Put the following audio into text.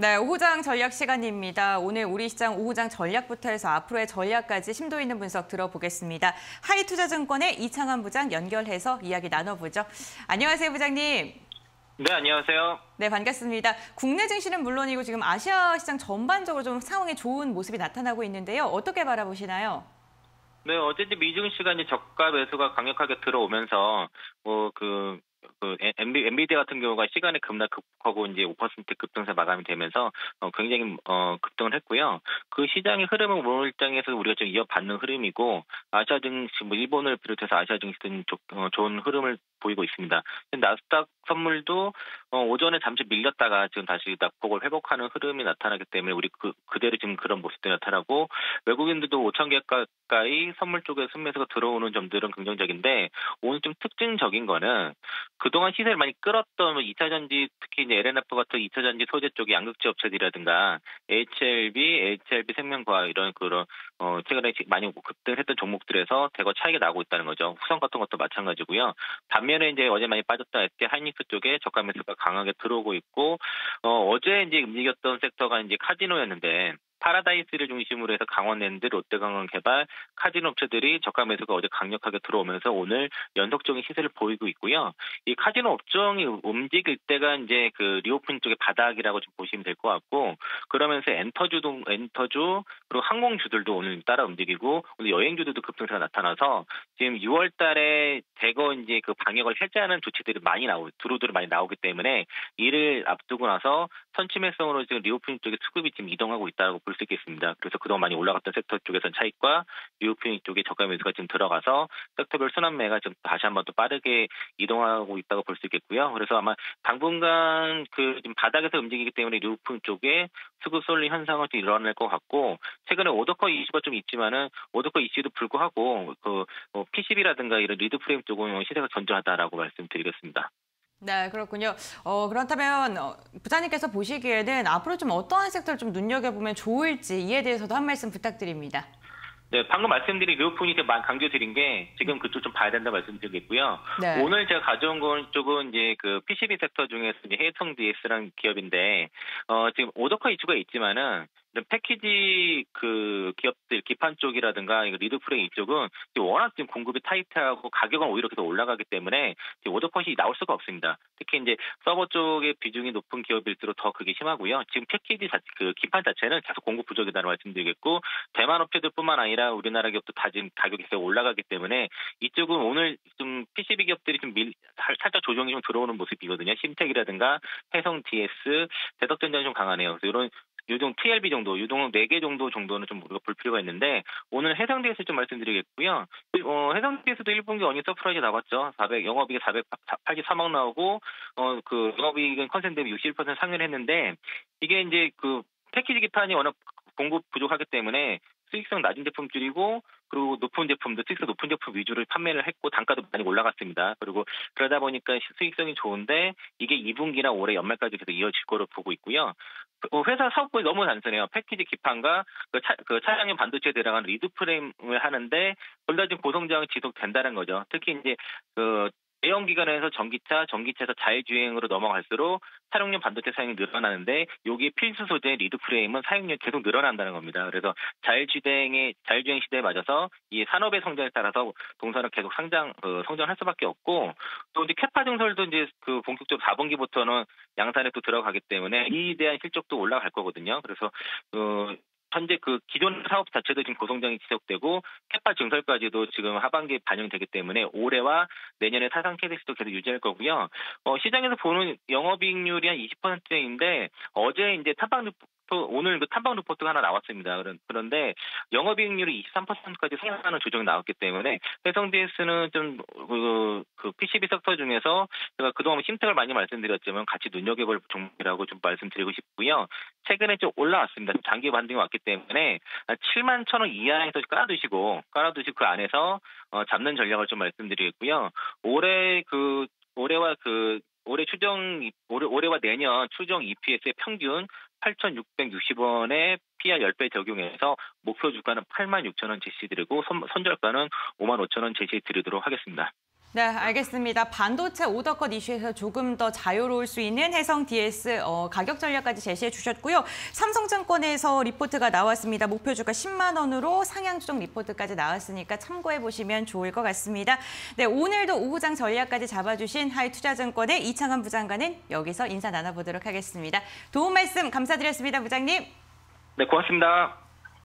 네, 오후장 전략 시간입니다. 오늘 우리 시장 오후장 전략부터 해서 앞으로의 전략까지 심도 있는 분석 들어보겠습니다. 하이투자증권의 이창환 부장 연결해서 이야기 나눠보죠. 안녕하세요, 부장님. 네, 안녕하세요. 네, 반갑습니다. 국내 증시는 물론이고 지금 아시아 시장 전반적으로 좀 상황이 좋은 모습이 나타나고 있는데요. 어떻게 바라보시나요? 네, 어제 미중 시간이 저가 매수가 강력하게 들어오면서 엔비디아 같은 경우가 시간에 급락 급하고 이제 5% 급등세 마감이 되면서 굉장히 급등을 했고요. 그 시장의 흐름은 오늘 장에서 우리가 좀 이어받는 흐름이고 아시아 증시, 일본을 비롯해서 아시아 증시는 좋은 흐름을 보이고 있습니다. 나스닥 선물도 오전에 잠시 밀렸다가 지금 다시 낙폭을 회복하는 흐름이 나타나기 때문에 우리 그대로 지금 그런 모습들이 나타나고 외국인들도 5천 개 가까이 선물 쪽에 순매수가 들어오는 점들은 긍정적인데 오늘 좀 특징적인 거는 그동안 시세를 많이 끌었던 2차전지 특히 이제 LNF 같은 2차전지 소재 쪽의 양극재 업체들이라든가 HLB 생명과학 이런 그런 최근에 많이 급등했던 종목들에서 대거 차익이 나고 있다는 거죠. 후성 같은 것도 마찬가지고요. 반면에 이제 어제 많이 빠졌던 에스케이 하이닉스 쪽에 저가 매수가 강하게 들어오고 있고 어제 이제 움직였던 섹터가 이제 카지노였는데 파라다이스를 중심으로 해서 강원랜드, 롯데강원 개발, 카지노 업체들이 저가 매수가 어제 강력하게 들어오면서 오늘 연속적인 시세를 보이고 있고요. 이 카지노 업종이 움직일 때가 이제 그 리오프닝 쪽의 바닥이라고 좀 보시면 될 것 같고 그러면서 엔터주 그리고 항공주들도 오늘 따라 움직이고 오늘 여행주들도 급등세가 나타나서 지금 6월달에 대거 이제 그 방역을 해제하는 조치들이 많이 두루두루 많이 나오기 때문에 이를 앞두고 나서 선침해성으로 지금 리오프닝 쪽의 수급이 지금 이동하고 있다고 볼 수 있겠습니다. 그래서 그동안 많이 올라갔던 섹터 쪽에선 차익과 리오프닝 쪽의 저가 매수가 지금 들어가서 섹터별 순환매가 지금 다시 한번 또 빠르게 이동하고 있다고 볼 수 있겠고요. 그래서 아마 당분간 그 지금 바닥에서 움직이기 때문에 리오프닝 쪽에 수급 쏠림 현상은 좀 일어날 것 같고 최근에 오더커 이슈가 좀 있지만은 오더커 이슈도 불구하고 그 PCB라든가 이런 리드프레임 쪽은 시세가 견조하다라고 말씀드리겠습니다. 네, 그렇군요. 그렇다면 부장님께서 보시기에는 앞으로 좀 어떠한 섹터를 좀 눈여겨보면 좋을지 이에 대해서도 한 말씀 부탁드립니다. 네, 방금 말씀드린 리오프닝 강조드린 게 지금 그쪽 좀 봐야 된다 말씀드리겠고요. 네. 오늘 제가 가져온 건 쪽은 이제 그 PCB 섹터 중에서 이제 해성디에스라는 기업인데 지금 오더커 이슈가 있지만은 패키지 그 기업들 기판 쪽이라든가 리드프레임 이쪽은 워낙 지금 공급이 타이트하고 가격은 오히려 계속 올라가기 때문에 오더컷이 나올 수가 없습니다. 특히 이제 서버 쪽의 비중이 높은 기업일수록 더 그게 심하고요. 지금 패키지 그 기판 자체는 계속 공급 부족이라는 말씀드리겠고 대만 업체들뿐만 아니라 우리나라 기업도 다 지금 가격이 계속 올라가기 때문에 이쪽은 오늘 좀 PCB 기업들이 좀 살짝 조정이 좀 들어오는 모습이거든요. 심텍이라든가 해성디에스, 대덕전자 좀 강하네요. 그래서 이런 요정 TLB 정도, 요정 4개 정도는 좀 우리가 볼 필요가 있는데 오늘 해성디에스 좀 말씀드리겠고요. 해성디에스도 1분기 어닝 서프라이즈 나왔죠. 영업이익이 483억 나오고 그 영업이익은 컨센 대비 61% 상회를 했는데 이게 이제 그 패키지 기판이 워낙 공급 부족하기 때문에 수익성 낮은 제품 줄이고 그리고 높은 제품도 특히 높은 제품 위주로 판매를 했고 단가도 많이 올라갔습니다. 그리고 그러다 보니까 수익성이 좋은데 이게 2분기나 올해 연말까지 계속 이어질 거로 보고 있고요. 회사 사업부에 너무 단순해요. 패키지 기판과 그 차량용 반도체에 들어가는 리드프레임을 하는데 둘 다 지금 고성장이 지속된다는 거죠. 특히 이제 그 대형기관에서 전기차에서 자율주행으로 넘어갈수록 차량용 반도체 사용이 늘어나는데 여기에 필수 소재 리드프레임은 사용량이 계속 늘어난다는 겁니다. 그래서 자율주행 시대에 맞아서 이 산업의 성장에 따라서 동산은 계속 성장할 수밖에 없고 또 이제 캐파 증설도 이제 그 본격적으로 4분기부터는 양산에 또 들어가기 때문에 이에 대한 실적도 올라갈 거거든요. 그래서 현재 그 기존 사업 자체도 지금 고성장이 지속되고 캐파 증설까지도 지금 하반기에 반영되기 때문에 올해와 내년에 사상 KDC도 계속 유지할 거고요. 시장에서 보는 영업이익률이 한 20%인데 어제 이제 오늘 그 탐방 리포트가 하나 나왔습니다. 그런데 영업이익률이 23%까지 상향하는 조정이 나왔기 때문에 해성디에스는 좀 그 PCB 섹터 중에서 제가 그동안 심택을 많이 말씀드렸지만 같이 눈여겨볼 종목이라고 좀 말씀드리고 싶고요. 최근에 좀 올라왔습니다. 장기 반등이 왔기 때문에 71,000원 이하에서 깔아두시고 그 안에서 잡는 전략을 좀 말씀드리겠고요. 올해와 내년 추정 EPS의 평균 8,660원에 PR 10배 적용해서 목표 주가는 86,000원 제시드리고 선절가는 55,000원 제시드리도록 하겠습니다. 네, 알겠습니다. 반도체 오더컷 이슈에서 조금 더 자유로울 수 있는 해성디에스 가격 전략까지 제시해 주셨고요. 삼성증권에서 리포트가 나왔습니다. 목표 주가 10만 원으로 상향 조정 리포트까지 나왔으니까 참고해 보시면 좋을 것 같습니다. 네, 오늘도 오후장 전략까지 잡아주신 하이투자증권의 이창환 부장과는 여기서 인사 나눠보도록 하겠습니다. 도움 말씀 감사드렸습니다, 부장님. 네, 고맙습니다.